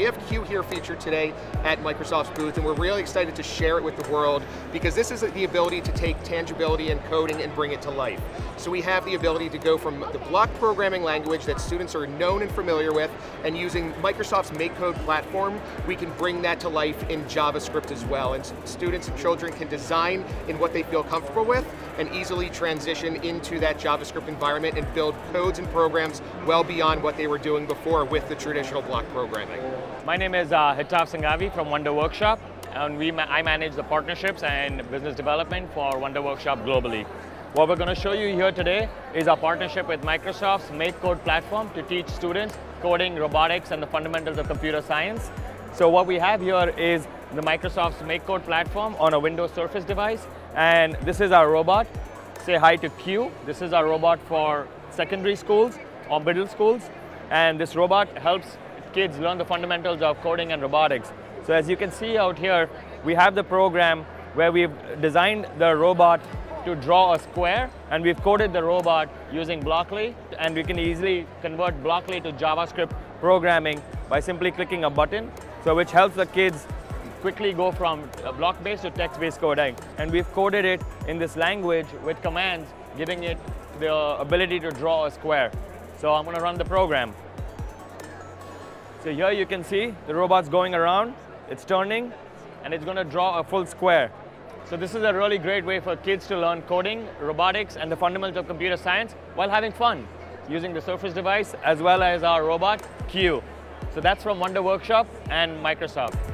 We have Q here featured today at Microsoft's booth, and we're really excited to share it with the world because this is the ability to take tangibility and coding and bring it to life. So we have the ability to go from the block programming language that students are known and familiar with, and using Microsoft's MakeCode platform, we can bring that to life in JavaScript as well. And students and children can design in what they feel comfortable with and easily transition into that JavaScript environment and build codes and programs well beyond what they were doing before with the traditional block programming. My name is Hitaf Sanghavi from Wonder Workshop, and I manage the partnerships and business development for Wonder Workshop globally. What we're going to show you here today is our partnership with Microsoft's MakeCode platform to teach students coding, robotics, and the fundamentals of computer science. So what we have here is the Microsoft's MakeCode platform on a Windows Surface device, and this is our robot. Say hi to Q. This is our robot for secondary schools or middle schools, and this robot helps kids learn the fundamentals of coding and robotics. So as you can see out here, we have the program where we've designed the robot to draw a square, and we've coded the robot using Blockly, and we can easily convert Blockly to JavaScript programming by simply clicking a button, so which helps the kids quickly go from block-based to text-based coding. And we've coded it in this language with commands, giving it the ability to draw a square. So I'm going to run the program. So here you can see the robot's going around, it's turning, and it's going to draw a full square. So this is a really great way for kids to learn coding, robotics, and the fundamentals of computer science while having fun using the Surface device as well as our robot, Q. So that's from Wonder Workshop and Microsoft.